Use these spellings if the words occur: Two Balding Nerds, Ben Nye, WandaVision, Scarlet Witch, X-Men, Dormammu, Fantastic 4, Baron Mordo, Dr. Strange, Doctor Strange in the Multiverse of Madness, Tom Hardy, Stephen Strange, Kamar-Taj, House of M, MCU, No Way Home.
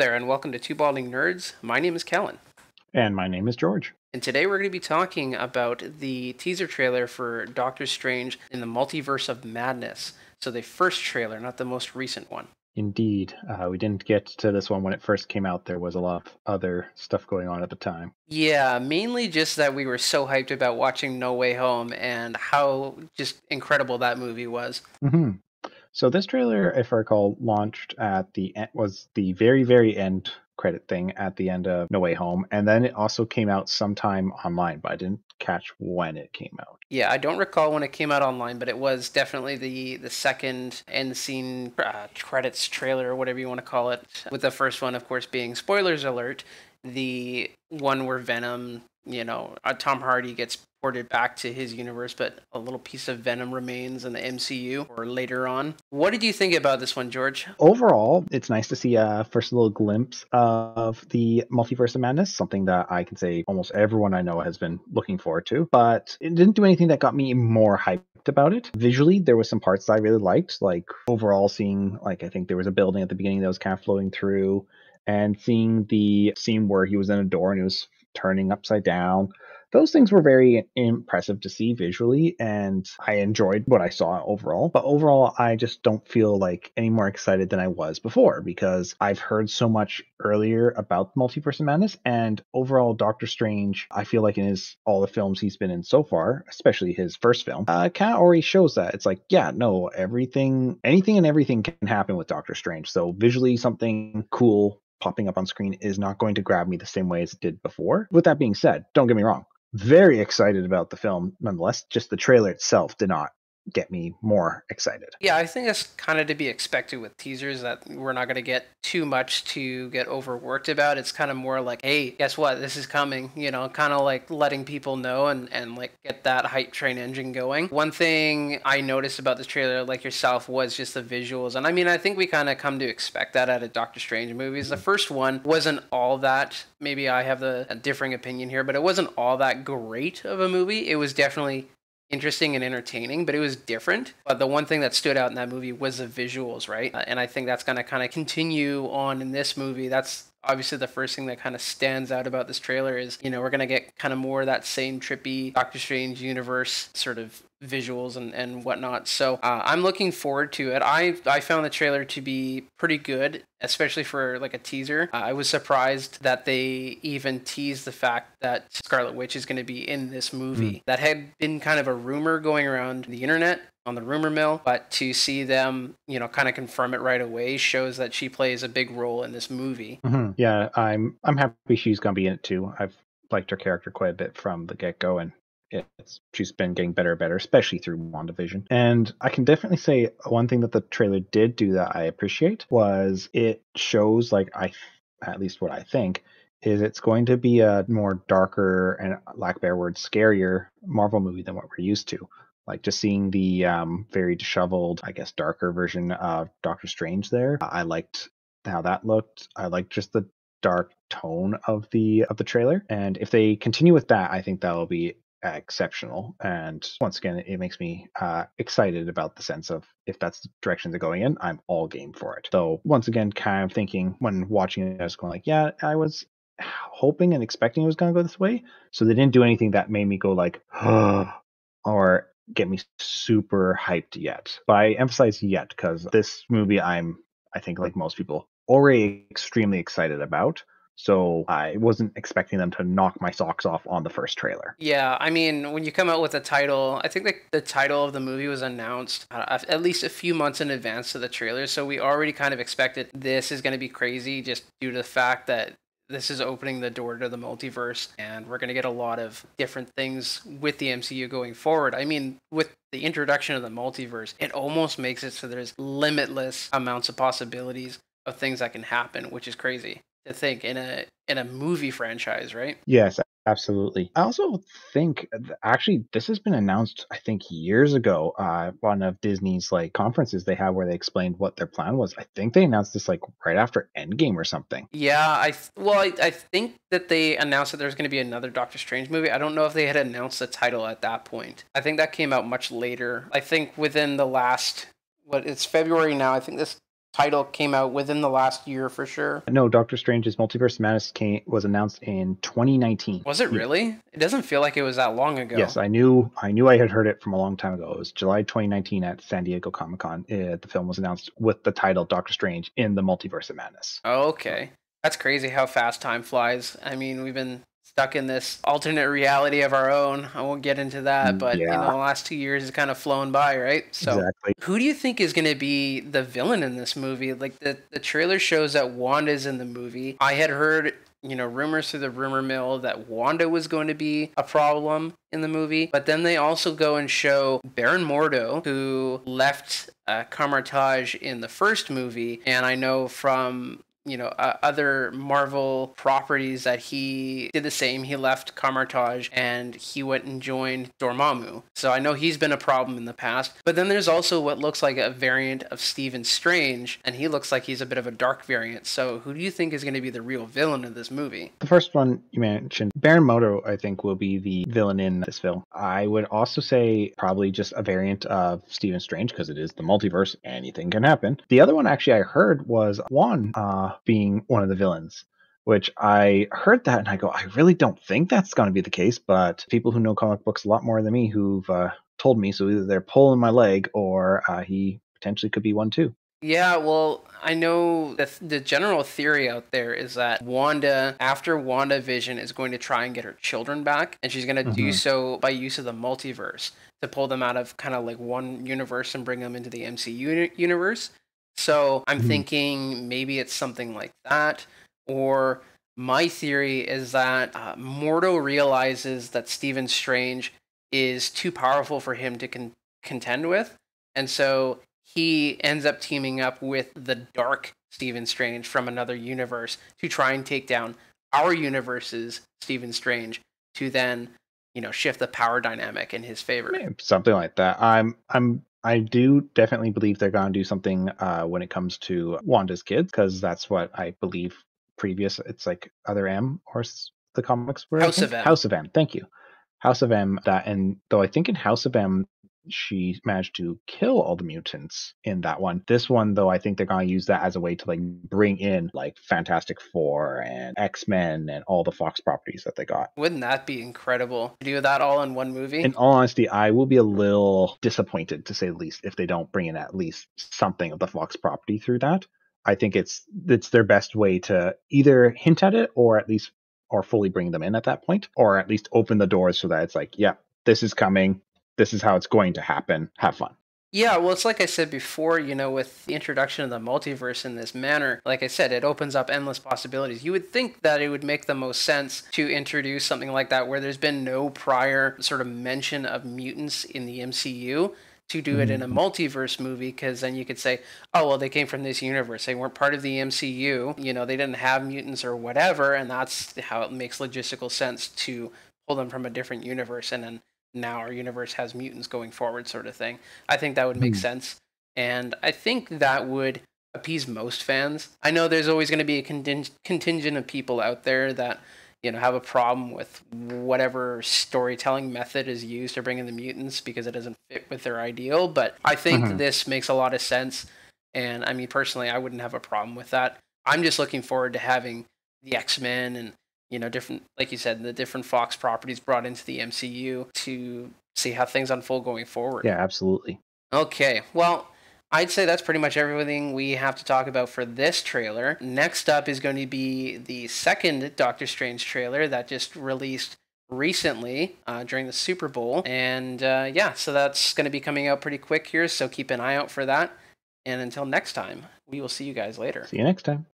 there, and welcome to Two Balding Nerds. My name is Kellen. And my name is George. And today we're going to be talking about the teaser trailer for Doctor Strange in the Multiverse of Madness. So the first trailer, not the most recent one. Indeed. We didn't get to this one when it first came out. There was a lot of other stuff going on at the time. Yeah, mainly just that we were so hyped about watching No Way Home and how just incredible that movie was. Mm-hmm. So this trailer, if I recall, launched at the end, was the very, very end credit thing at the end of No Way Home. And then it also came out sometime online, but I didn't catch when it came out. Yeah, I don't recall when it came out online, but it was definitely the second end scene credits trailer, or whatever you want to call it, with the first one, of course, being spoilers alert, the one where Venom, you know, Tom Hardy gets ported back to his universe, but a little piece of Venom remains in the MCU or later on. What did you think about this one, George? Overall, it's nice to see a first little glimpse of the Multiverse of Madness, something that I can say almost everyone I know has been looking forward to, but it didn't do anything that got me more hyped about it. Visually, there was some parts that I really liked, like overall seeing, like I think there was a building at the beginning that was kind of flowing through, and seeing the scene where he was in a door and it was turning upside down. Those things were very impressive to see visually, and I enjoyed what I saw overall. But overall, I just don't feel like any more excited than I was before, because I've heard so much earlier about Multiverse of Madness, and overall, Doctor Strange, I feel like in all the films he's been in so far, especially his first film, kind of already shows that. It's like, yeah, no, anything and everything can happen with Doctor Strange. So visually, something cool popping up on screen is not going to grab me the same way as it did before. With that being said, don't get me wrong, very excited about the film nonetheless, just the trailer itself did not get me more excited. Yeah, I think that's kind of to be expected with teasers, that we're not going to get too much to get overworked about. It's kind of more like, hey, guess what? This is coming, you know, kind of like letting people know and like get that hype train engine going. One thing I noticed about this trailer, like yourself, was just the visuals. And I mean, I think we kind of come to expect that out of Doctor Strange movies. The first one wasn't all that, maybe I have a differing opinion here, but it wasn't all that great of a movie. It was definitely interesting and entertaining, but it was different. But the one thing that stood out in that movie was the visuals, right? And I think that's going to kind of continue on in this movie. That's obviously the first thing that kind of stands out about this trailer is, you know, we're going to get kind of more of that same trippy Doctor Strange universe sort of visuals and whatnot. So I'm looking forward to it. I found the trailer to be pretty good, especially for like a teaser. I was surprised that they even teased the fact that Scarlet Witch is going to be in this movie. That had been kind of a rumor going around the internet, on the rumor mill, but to see them, you know, kind of confirm it right away shows that she plays a big role in this movie. Mm-hmm. Yeah, I'm happy she's going to be in it too. I've liked her character quite a bit from the get-go, and she's been getting better and better, especially through WandaVision. And I can definitely say one thing that the trailer did do that I appreciate was it shows, like, at least what I think, is it's going to be a more darker and, lack of a better word, scarier Marvel movie than what we're used to. Like just seeing the very disheveled, I guess, darker version of Doctor Strange there. I liked how that looked. I liked just the dark tone of the trailer. And if they continue with that, I think that'll be exceptional. And once again, it makes me excited about the sense of if that's the direction they're going in, I'm all game for it. So once again, kind of thinking when watching it, I was going like, yeah, I was hoping and expecting it was going to go this way. So they didn't do anything that made me go like, oh, or get me super hyped yet. But I emphasize yet, because this movie I think like most people, already extremely excited about. So I wasn't expecting them to knock my socks off on the first trailer. Yeah, I mean, when you come out with a title, I think the title of the movie was announced at least a few months in advance of the trailer. So we already kind of expected this is going to be crazy just due to the fact that this is opening the door to the multiverse, and we're going to get a lot of different things with the MCU going forward. I mean, with the introduction of the multiverse, it almost makes it so there's limitless amounts of possibilities of things that can happen, which is crazy to think in a movie franchise, right? Yes, absolutely. I also think, actually, this has been announced, I think, years ago. One of Disney's like conferences they had where they explained what their plan was. I think they announced this like right after Endgame or something. Yeah, I think that they announced that there's going to be another Doctor Strange movie. I don't know if they had announced the title at that point. I think that came out much later. I think within the last, it's February now. I think this title came out within the last year for sure. No, Doctor Strange's Multiverse of Madness was announced in 2019. Was it really? It doesn't feel like it was that long ago. Yes, I knew I had heard it from a long time ago. It was July 2019 at San Diego Comic-Con. The film was announced with the title Doctor Strange in the Multiverse of Madness. Oh, okay. That's crazy how fast time flies. I mean, we've been stuck in this alternate reality of our own. I won't get into that, but yeah, you know, the last 2 years has kind of flown by, right? So exactly. Who do you think is going to be the villain in this movie? Like the trailer shows that Wanda's in the movie. I had heard, you know, rumors through the rumor mill that Wanda was going to be a problem in the movie, but then they also go and show Baron Mordo, who left Kamar-Taj in the first movie, and I know from other Marvel properties that he did the same. He left Kamar-Taj and he went and joined Dormammu. So I know he's been a problem in the past. But then there's also what looks like a variant of Stephen Strange, and he looks like he's a bit of a dark variant. So who do you think is going to be the real villain of this movie? The first one you mentioned, Baron Mordo, I think will be the villain in this film. I would also say probably just a variant of Stephen Strange, because it is the multiverse. Anything can happen. The other one actually I heard was Juan being one of the villains, which I heard that and I go, I really don't think that's going to be the case, but people who know comic books a lot more than me who've told me, so either they're pulling my leg or he potentially could be one too. Yeah, well, I know that the general theory out there is that Wanda, after WandaVision, is going to try and get her children back, and she's going to do so by use of the multiverse to pull them out of kind of like one universe and bring them into the MCU universe. So I'm thinking maybe it's something like that, or my theory is that Mordo realizes that Stephen Strange is too powerful for him to contend with, and so he ends up teaming up with the dark Stephen Strange from another universe to try and take down our universe's Stephen Strange to then, you know, shift the power dynamic in his favor. Something like that. I do definitely believe they're going to do something when it comes to Wanda's kids, because that's what I believe previous. It's like Other M or the comics were House of M. House of M. Thank you. House of M. That, and though I think in House of M, she managed to kill all the mutants in that one. This one, though, I think they're going to use that as a way to like bring in like Fantastic Four and X-Men and all the Fox properties that they got. Wouldn't that be incredible? Do that all in one movie? In all honesty, I will be a little disappointed, to say the least, if they don't bring in at least something of the Fox property through that. I think it's their best way to either hint at it or at least or fully bring them in at that point, or at least open the doors so that it's like, yeah, this is coming. This is how it's going to happen. Have fun. Yeah, well, it's like I said before, you know, with the introduction of the multiverse in this manner, like I said, it opens up endless possibilities. You would think that it would make the most sense to introduce something like that where there's been no prior sort of mention of mutants in the MCU, to do it in a multiverse movie, because then you could say, oh, well, they came from this universe. They weren't part of the MCU. You know, they didn't have mutants or whatever, and that's how it makes logistical sense to pull them from a different universe and then now our universe has mutants going forward, sort of thing. I think that would make sense, and I think that would appease most fans. I know there's always going to be a contingent of people out there that, you know, have a problem with whatever storytelling method is used to bring in the mutants because it doesn't fit with their ideal, but I think this makes a lot of sense, and I mean, personally, I wouldn't have a problem with that. I'm just looking forward to having the X-Men and, you know, different, like you said, the different Fox properties brought into the MCU to see how things unfold going forward. Yeah, absolutely. Okay, well, I'd say that's pretty much everything we have to talk about for this trailer. Next up is going to be the second Doctor Strange trailer that just released recently during the Super Bowl. And yeah, so that's going to be coming out pretty quick here, so keep an eye out for that. And until next time, we will see you guys later. See you next time.